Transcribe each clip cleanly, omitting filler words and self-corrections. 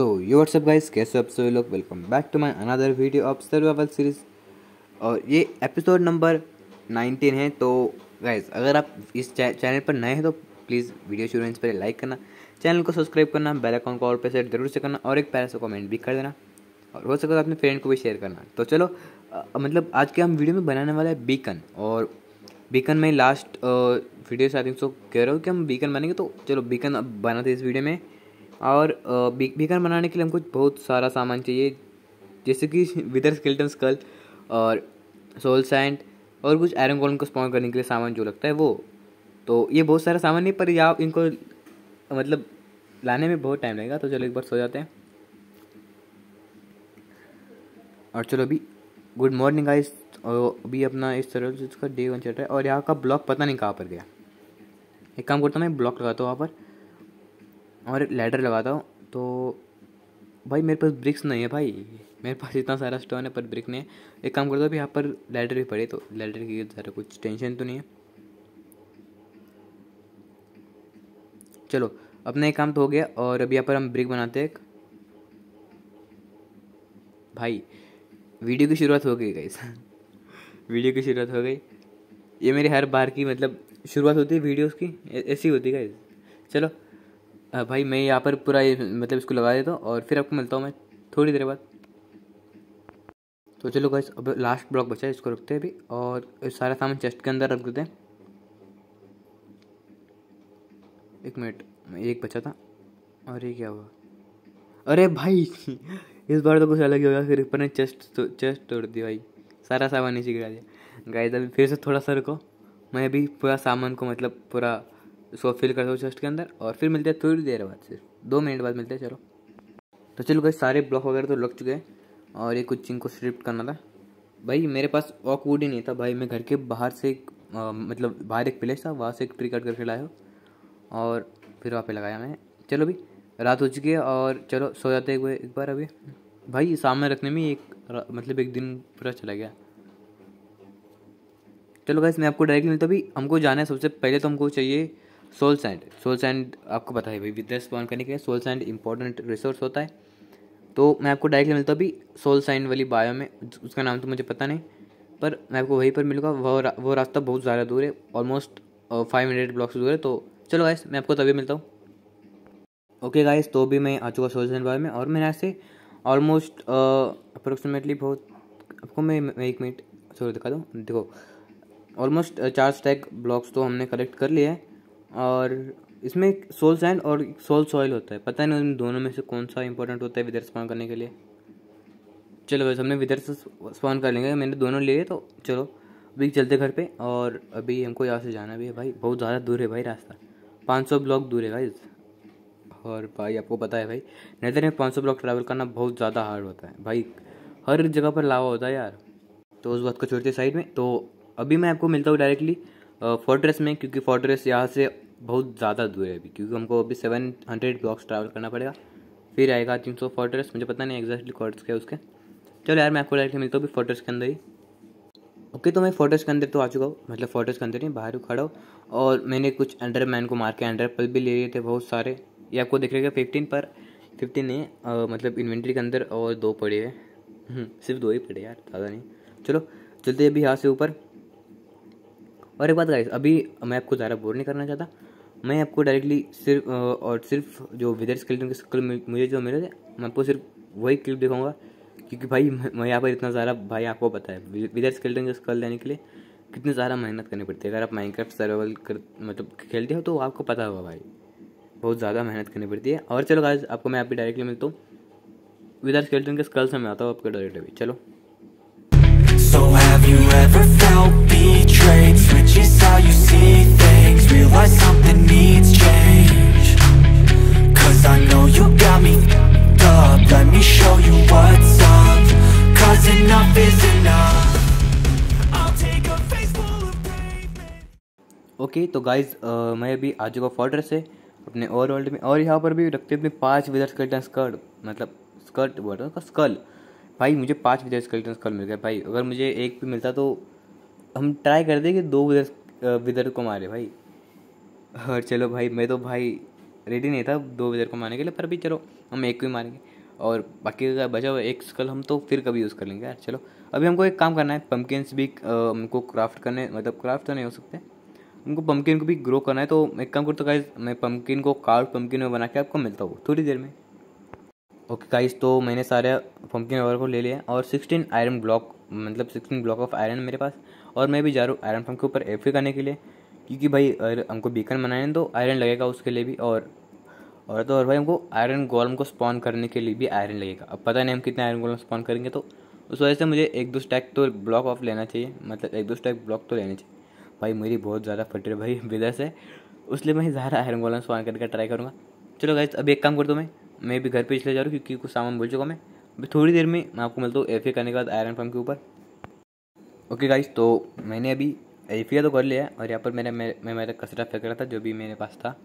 सो ये WhatsApp guys, कैसे हो आप सभी लोग। Welcome back to my another video of survival series और ये एपिसोड नंबर 19 है। तो गाइस अगर आप इस चैनल पर नए हैं तो प्लीज़ वीडियो शुरू होने से पहले लाइक करना, चैनल को सब्सक्राइब करना, बेल आइकन को ऑल पे सेट जरूर से करना और एक प्यारा सा कॉमेंट भी कर देना और हो सके तो अपने फ्रेंड को भी शेयर करना। तो चलो आज के हम वीडियो में बनाने वाला है बीकन। और बीकन में लास्ट वीडियो स्टार्टिंग से कह रहा हूँ कि हम बीकन बनेंगे, तो चलो बीकन अब बनाते हैं इस वीडियो में। और बीकन बनाने के लिए हमको बहुत सारा सामान चाहिए, जैसे कि विदर स्केलेटन स्कल और सोल सैंड और कुछ आयरन गोलम को स्पॉन करने के लिए सामान जो लगता है वो। तो ये बहुत सारा सामान नहीं, पर या इनको मतलब लाने में बहुत टाइम लगेगा। तो चलो एक बार सो जाते हैं और चलो अभी गुड मॉर्निंग गाइस। और अभी अपना इस तरह से इसका डे 1 चल रहा है और यहाँ का ब्लॉक पता नहीं कहाँ पर गया। एक काम करता हूँ, मैं ब्लॉक लगाता हूँ वहाँ पर और लैडर लगाता हूँ। तो भाई मेरे पास ब्रिक्स नहीं है, भाई मेरे पास इतना सारा स्टोन है पर ब्रिक नहीं है। एक काम करता हूँ, यहाँ पर लैडर भी पड़े, तो लैडर की ज़रा कुछ टेंशन तो नहीं है। चलो अपना एक काम तो हो गया और अभी यहाँ पर हम ब्रिक बनाते हैं। भाई वीडियो की शुरुआत हो गई गाइस, वीडियो की शुरुआत हो गई। ये मेरी हर बार की मतलब शुरुआत होती है वीडियोस की, ऐसी होती है गाइस। चलो भाई मैं यहाँ पर पूरा मतलब इसको लगा देता हूँ और फिर आपको मिलता हूँ मैं थोड़ी देर बाद। तो चलो गाइस अब लास्ट ब्लॉक बचा है, इसको रखते हैं अभी और सारा सामान चेस्ट के अंदर रख देते हैं। एक मिनट, एक बचा था। अरे क्या हुआ, अरे भाई इस बार तो कुछ अलग ही होगा। फिर ऊपर ने चेस्ट तोड़ दी, भाई सारा सामान नीचे गिरा दिया। गाइस अभी फिर से थोड़ा सा रुको, मैं अभी पूरा सामान को मतलब पूरा उसको फिल करता हूँ चेस्ट के अंदर और फिर मिलते हैं थोड़ी देर बाद, सिर्फ 2 मिनट बाद मिलते हैं। चलो तो चलो गाइस सारे ब्लॉक वगैरह तो लग चुके हैं और ये कुछ इनको स्ट्रिप करना था। भाई मेरे पास ऑक वुड ही नहीं था, भाई मैं घर के बाहर से मतलब बाहर एक प्लेस था, वहाँ से एक ट्री कट करके लाया और फिर वहाँ पर लगाया मैंने। चलो अभी रात हो चुकी है और चलो सो जाते हैं एक बार। अभी भाई सामने रखने में एक दिन पूरा चला गया। चलो गाइस मैं आपको डायरेक्टली मिलता हूँ। अभी हमको जाना है, सबसे पहले तो हमको चाहिए सोल सैंड। सोल सैंड आपको पता है भाई विदर स्पॉन करने के लिए सोल सैंड इंपॉर्टेंट रिसोर्स होता है। तो मैं आपको डायरेक्टली मिलता हूँ अभी सोल सैंड वाली बायो में, उसका नाम तो मुझे पता नहीं पर मैं आपको वहीं पर मिलूँगा। वो रास्ता बहुत ज़्यादा दूर है, ऑलमोस्ट 500 ब्लॉक्स दूर है। तो चलो गाइस मैं आपको तभी मिलता हूँ। ओके गाइस तो भी मैं आ चुका सोल सैंड बायो में और मैंने यहाँ से ऑलमोस्ट अप्रोक्सीमेटली बहुत आपको मैं एक मिनट छोड़ दिखा दूँ। देखो ऑलमोस्ट 4 स्टैक ब्लॉक्स तो हमने कलेक्ट कर लिए हैं और इसमें सोल सैंड और सोल सॉइल होता है, पता नहीं उन दोनों में से कौन सा इंपॉर्टेंट होता है विदर स्पॉन करने के लिए। चलो बस हमने विदर से स्पॉन कर लेंगे, मैंने दोनों लिए। तो चलो अभी चलते घर पे और अभी हमको यहाँ से जाना भी है। भाई बहुत ज़्यादा दूर है, भाई रास्ता 500 ब्लॉक दूर है गाइस। और भाई आपको पता है भाई नेदर में 500 ब्लॉक ट्रैवल करना बहुत ज़्यादा हार्ड होता है, भाई हर जगह पर लावा होता है यार। तो उस बात को छोड़ते साइड में, तो अभी मैं आपको मिलता हूँ डायरेक्टली फोर्ट्रेस में, क्योंकि फोर्ट्रेस यहाँ से बहुत ज़्यादा दूर है अभी, क्योंकि हमको अभी 700 ब्लॉक्स ट्रैवल करना पड़ेगा। फिर आएगा 300 फोर्ट्रेस, मुझे पता नहीं एक्जैक्टली कोऑर्डिनेट्स क्या उसके। चलो यार मैं आपको डायरेक्टली मिलता हूँ अभी फोर्ट्रेस के अंदर ही। ओके तो मैं फोर्ट्रेस के अंदर तो आ चुका हूँ, मतलब फोर्ट्रेस के अंदर ही बाहर खड़ा हूँ और मैंने कुछ एंडरमैन को मार के एंडरपल भी ले लिए थे बहुत सारे। ये आपको दिख रहा है 15 पर 15 नहीं मतलब इन्वेंट्री के अंदर, और 2 पड़े हैं, सिर्फ 2 ही पड़े यार, ज़्यादा नहीं। चलो चलते अभी यहाँ से ऊपर। और एक बात गाइस, अभी मैं आपको ज़्यादा बोर नहीं करना चाहता, मैं आपको डायरेक्टली सिर्फ और सिर्फ जो विदर स्केलेटन के स्कल मुझे जो मिले थे मैं आपको सिर्फ वही क्लिप दिखाऊंगा, क्योंकि भाई मैं यहाँ पर इतना सारा, भाई आपको पता है विदर स्केलेटन के स्कल लेने के लिए कितनी ज़्यादा मेहनत करनी पड़ती है। अगर आप माइनक्राफ्ट सर्वाइवल मतलब खेलते हो तो आपको पता होगा भाई बहुत ज़्यादा मेहनत करनी पड़ती है। और चलो गाइस आपको मैं अभी डायरेक्टली मिलता हूँ विदर स्केलेटन के स्कल से, मैं आता हूँ आपके डायरेक्ट अभी। चलो So have you ever felt betrayed? Switches how you see things. Realize something needs change. 'Cause I know you got me up. Let me show you what's up. 'Cause enough is enough. I'll take a face full of pavement. Okay तो guys मैं अभी आ चुका fortress से अपने ओवरऑल्ड में और यहाँ पर भी रखते अपने 5 विदर स्केलेटन स्कल, मतलब स्कर्ट बोल रहा स्कल। भाई मुझे 5 विदर स्केलेटन स्कल मिल गए। भाई अगर मुझे एक भी मिलता तो हम ट्राई कर दें कि 2 विदर को मारे भाई। और चलो भाई मैं तो भाई रेडी नहीं था 2 विदर को मारने के लिए, पर भी चलो हम एक को ही मारेंगे और बाकी का बचा हुआ एक स्कल हम तो फिर कभी यूज़ कर लेंगे यार। चलो अभी हमको एक काम करना है, पम्पकिन्स भी हमको क्राफ्ट करने, मतलब क्राफ्ट तो नहीं हो सकते, हमको पम्पकिन को भी ग्रो करना है। तो एक काम करता हूँ गाइस, मैं पम्पकिन को कार्ड पम्पकिन में बना के आपको मिलता हूँ थोड़ी देर में। ओके गाइस, तो मैंने सारे पम्पकिन वगैरह को ले लिया और 16 आयरन ब्लॉक, मतलब 16 ब्लॉक ऑफ आयरन मेरे पास, और मैं भी जा रहा हूँ आयरन फॉर्म के ऊपर एफ3 करने के लिए, क्योंकि भाई हमको बीकन बनाने तो आयरन लगेगा उसके लिए भी, और तो और भाई हमको आयरन गोलम को स्पॉन करने के लिए भी आयरन लगेगा। अब पता नहीं हम कितने आयरन गोलम स्पॉन करेंगे, तो उस वजह से मुझे एक दो स्टैक तो ब्लॉक ऑफ लेना चाहिए, मतलब एक दो स्टैक ब्लॉक तो लेना चाहिए। भाई मेरी बहुत ज़्यादा फट रही भाई विदर से, उसलिए मैं ज़्यादा आयरन गोलम स्पॉन करने का ट्राई करूँगा। चलो गाइस अभी एक काम करता हूँ, मैं भी घर पे चले जा रहा हूँ क्योंकि कुछ सामान भूल चुका मैं। अभी थोड़ी देर में मैं आपको मिलता हूँ एफ ए करने के बाद आयरन फॉर्म के ऊपर। ओके गाइस, तो मैंने अभी एफ ए तो कर लिया है और यहाँ पर मेरा कचरा फेंक रहा था जो भी मेरे पास था।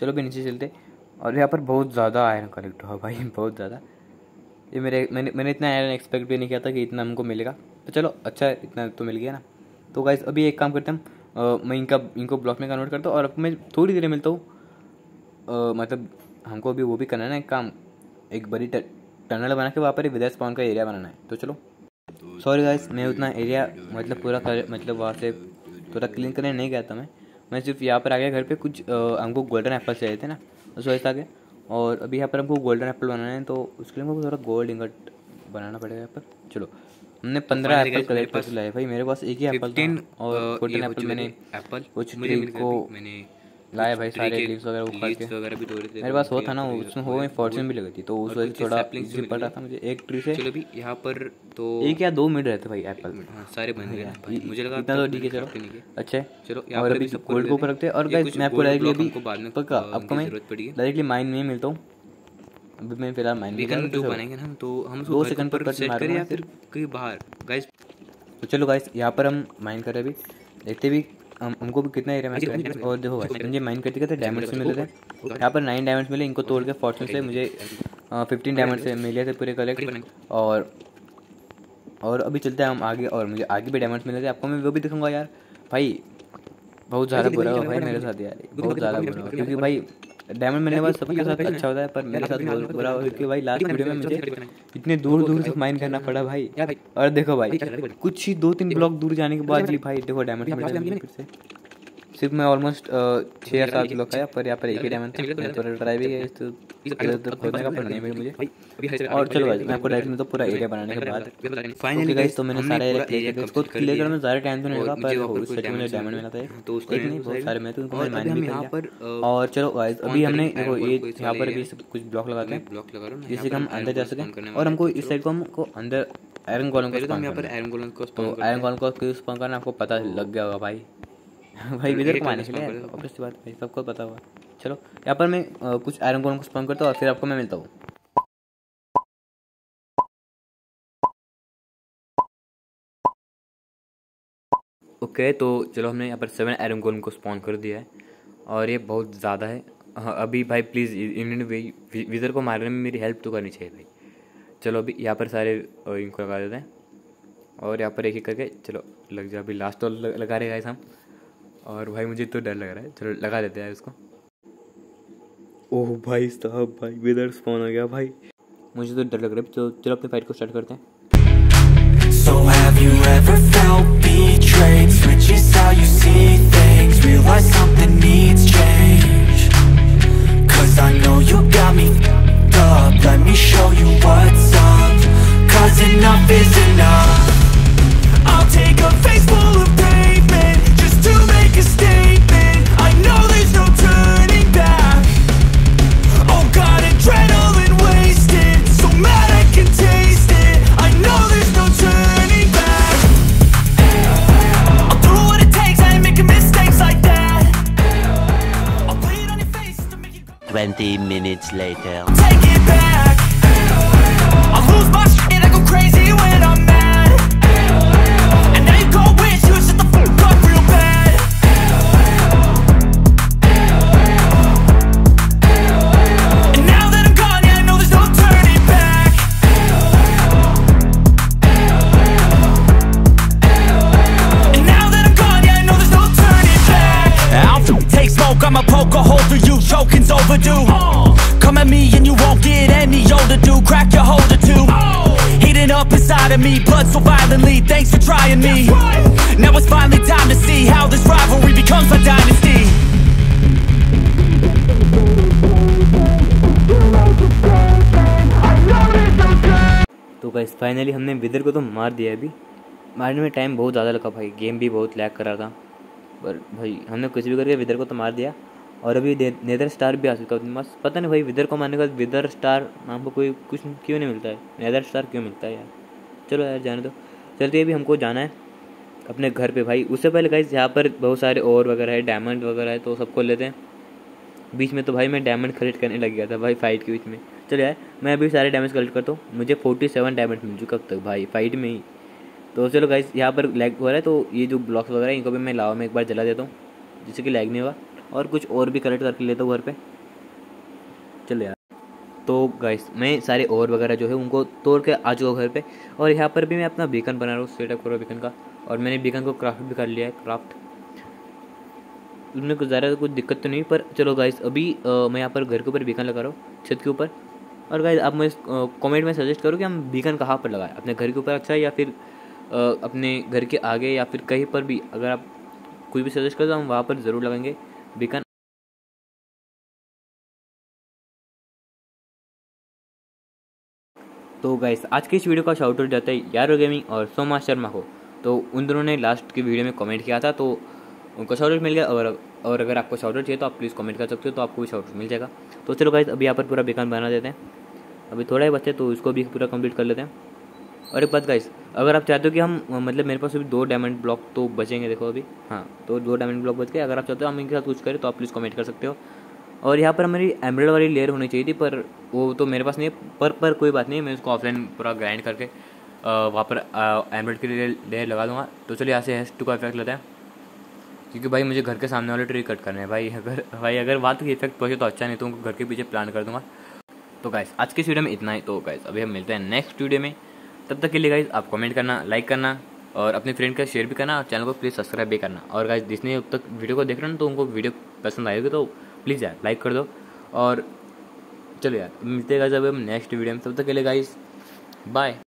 चलो अभी नीचे चलते, और यहाँ पर बहुत ज़्यादा आयरन कलेक्ट हुआ भाई, बहुत ज़्यादा। ये मैंने इतना आयरन एक्सपेक्ट भी नहीं किया था कि इतना हमको मिलेगा, तो चलो अच्छा है इतना तो मिल गया ना। तो गाइस अभी एक काम करते हैं, मैं इनको ब्लॉक में कन्वर्ट करता हूँ और मैं थोड़ी देर मिलता हूँ। मतलब हमको अभी वो भी करना है ना, एक काम, एक बड़ी टनल बना के वहाँ पर विदर स्पॉन का एरिया बनाना है। तो चलो सॉरी गाइस, मैं उतना एरिया मतलब पूरा मतलब वहाँ से थोड़ा क्लीन करने नहीं गया था, मैं सिर्फ यहाँ पर आ गया घर पर। कुछ हमको गोल्डन एप्पल चाहिए थे ना, उस वजह से आ गए। और अभी यहाँ पर हमको गोल्डन एप्पल बनाना है, तो उसके लिए हमको थोड़ा गोल्ड इंगट बनाना पड़ेगा यहाँ पर। चलो हमने 15 एप्पल कलेक्ट कर लाए भाई, मेरे पास एक ही एप्पल था और 14 एप्पल मैंने कुछ ट्री को लाया भाई, सारे लीव्स वगैरह उखाड़ के मेरे पास हो था ना, उसमें हो गई फॉर्चून भी लगी थी, तो उस वजह से थोड़ा इजी पड़ रहा था मुझे एक ट्री से। चलो भी यहाँ पर तो 1 या 2 मिनट रहते भाई एप्पल सारे बन गए, मुझे लगा इतना तो ठीक है। चलो अच्छा है, चलो और अभी गोल्ड को ऊपर रखते हैं। और गाइस मैं आपको डायरेक्टली पक्का आपको मैं डायरेक्टली माइन में मिलता हूँ। अभी मैं फिलहाल माइन में जो बनाएंगे ना, तो हम 2 सेकंड पर सेट करें या फिर कहीं बाहर गाइस। तो चलो गाइस यहाँ पर हम माइन कर रहे हैं, अभी देखते भी हमको भी कितना एरिया मिला। और देखो मुझे माइन करते करते डायमंड्स मिले थे, यहाँ पर 9 डायमंड्स मिले, इनको तोड़ के फॉर्चून से मुझे 15 डायमंड्स मिले थे पूरे कलेक्ट। और अभी चलते हैं हम आगे, और मुझे आगे भी डायमंड्स मिले थे, आपको मैं वो भी दिखाऊंगा यार। भाई बहुत ज़्यादा बुरा हुआ भाई मेरे साथ यार, बहुत ज़्यादा बुरा हुआ, क्योंकि भाई डायमंड मिलने के बाद सबके साथ अच्छा होता है, पर मेरे साथ बहुत बुरा हुआ क्योंकि भाई लास्ट वीडियो में मुझे इतने दूर दूर से माइन करना पड़ा भाई। और देखो भाई कुछ ही 2-3 ब्लॉक दूर जाने के बाद भी भाई देखो डायमंड से सिर्फ मैं ऑलमोस्ट 6 या 7 ब्लॉक आया, पर यहाँ पर एक ही डायमंड था, ट्राई भी है तो खोलने का पड़ने में मुझे। और चलो भाई मैं आपको डायरेक्ट में तो पूरा एरिया बनाने के बाद फाइनली गाइस, तो मैंने सारा एरिया क्लियर किया, इसको क्लियर करने में ज़्यादा टाइम तो नहीं लगा, पर उससे मुझे डायमंड मिला था तो उसको नहीं बहुत सारे मैं तो उनको माइन भी किया। और चलो गाइस अभी हमने देखो ये यहाँ पर भी कुछ ब्लॉक लगाते हैं जिससे हम अंदर जा सकें, और हमको इस साइड को हमको अंदर आयरन गोलम को स्पॉन करना, आपको पता लग गया होगा भाई भाई विदर को मारने के लिए ऑब्वियसली बात है, सबको पता हुआ। चलो यहाँ पर मैं कुछ आयरन गोलम को स्पॉन करता हूँ और फिर आपको मैं मिलता हूँ। ओके तो चलो हमने यहाँ पर 7 आयरन गोलम को स्पॉन कर दिया है, और ये बहुत ज़्यादा है। अभी भाई प्लीज़ इन्होंने विदर को मारने में मेरी हेल्प तो करनी चाहिए भाई। चलो अभी यहाँ पर सारे इनको लगा देते हैं, और यहाँ पर एक एक करके चलो लग जाए, अभी लास्ट तो लगा रहे गाइस हम, और भाई मुझे तो डर लग रहा है। चलो लगा देते हैं इसको। ओह भाई साहब भाई विदर स्पॉन हो गया भाई, मुझे तो डर लग रहा है। तो चलो अपनी फाइट को स्टार्ट करते हैं। So have you ever felt betrayed? Switches how you see things. Realize something needs change. 'Cause I know you got me up. Let me show you what's up. 'Cause enough is enough. I'll take a face full of pavement. To make a statement, I know there's no turning back. Oh God, adrenaline wasted, so mad I can taste it. I know there's no turning back. I'll do what it takes, I ain't making mistakes like that. I'll play it on your face to make it go. 20 minutes later. Take it back. I lose my shit, I go crazy when I'm mad. And now you go wish you shut the fuck up real bad. Poked a hole through you, choking's overdue. Come at me and you won't get it. inside of me, blood so violently. Thanks for trying me. Now it's finally time to see how this rivalry becomes my dynasty. तो guys finally हमने wither को तो मार दिया। अभी मारने में time बहुत ज़्यादा लगा भाई, गेम भी बहुत लैग कर रहा था, पर भाई हमने कुछ भी करके विदर को तो मार दिया। और अभी नेदर स्टार भी आ चुका है अपने पास। पता नहीं भाई विदर को मारने के बाद विदर स्टार नाम को कोई कुछ क्यों नहीं मिलता है, नेदर स्टार क्यों मिलता है यार। चलो यार जाने दो, चलते अभी हमको जाना है अपने घर पे भाई। उससे पहले गाइस यहाँ पर बहुत सारे और वगैरह है, डायमंड वगैरह है, तो सबको लेते हैं। बीच में तो भाई मैं डायमंड कलेक्ट करने लग गया था भाई फाइट के बीच में। चलो यार मैं अभी सारे डायमंड कलेक्ट करता हूँ। मुझे 47 डायमंड मिल चुका अब तक भाई फाइट में ही। तो चलो गाइस यहाँ पर लैग हो रहा है, तो ये जो ब्लॉक्स वगैरह इनको भी मैं लावा में एक बार जला देता हूँ जिससे कि लैग नहीं हुआ। और कुछ और भी कलेक्ट करके लेता हूँ घर पे। चलो यार तो गाइस मैं सारे और वगैरह जो है उनको तोड़ के आ चुका घर पे। और यहाँ पर भी मैं अपना बीकन बना रहा हूँ, सेटअप कर रहा हूँ बीकन का। और मैंने बीकन को क्राफ्ट भी कर लिया है, क्राफ्ट उसमें कुछ ज़्यादा कुछ दिक्कत तो नहीं। पर चलो गाइस अभी मैं यहाँ पर घर के ऊपर बीकन लगा रहा हूँ, छत के ऊपर। और गाइस आप मुझे कॉमेंट में सजेस्ट करो कि हम बीकन कहाँ पर लगाएं, अपने घर के ऊपर अच्छा है या फिर अपने घर के आगे या फिर कहीं पर भी। अगर आप कोई भी सजेस्ट करो तो हम वहाँ पर ज़रूर लगाएंगे बीकन। तो गाइस आज की इस वीडियो का शाउट आउट जाता है राजू गेमिंग और सोमा शर्मा को। तो उन दोनों ने लास्ट की वीडियो में कमेंट किया था, तो उनको शाउट आउट मिल गया। और अगर आपको शाउट आउट चाहिए तो आप प्लीज़ कमेंट कर सकते हो, तो आपको भी शाउट आउट मिल जाएगा। तो चलो गाइस अभी यहाँ पर पूरा बीकन बना देते हैं, अभी थोड़ा ही बचा है तो उसको भी पूरा कंप्लीट कर लेते हैं। और एक बात गाइस अगर आप चाहते हो कि हम मतलब मेरे पास अभी 2 डायमंड ब्लॉक तो बचेंगे, देखो अभी हाँ तो 2 डायमंड ब्लॉक बच गए। अगर आप चाहते हो हम इनके साथ कुछ करें तो आप प्लीज़ कमेंट कर सकते हो। और यहाँ पर हमारी एमरल्ड वाली लेयर होनी चाहिए थी, पर वो तो मेरे पास नहीं है। पर कोई बात नहीं, मैं उसको ऑफलाइन पूरा ग्राइंड करके वहाँ पर एमरल्ड की लेयर लगा दूँगा। तो चलिए यहाँ से हैश टू का इफेक्ट लेते हैं, क्योंकि भाई मुझे घर के सामने वाले ट्री कट करना है भाई। अगर बात की इफेक्ट पहुँचे तो अच्छा, नहीं तो उनको घर के पीछे प्लान कर दूँगा। तो गाइस आज की वीडियो में इतना ही। तो गाइस अभी हम मिलते हैं नेक्स्ट वीडियो में, तब तक के लिए गाइस आप कमेंट करना, लाइक करना और अपने फ्रेंड का शेयर भी करना और चैनल को प्लीज़ सब्सक्राइब भी करना। और गाइस जिसने अब तक वीडियो को देख रहे हो ना तो उनको वीडियो पसंद आएगी तो प्लीज़ यार लाइक कर दो। और चलो यार मिलते हैं गाइस अब हम नेक्स्ट वीडियो में, तब तक के लिए गाइस बाय।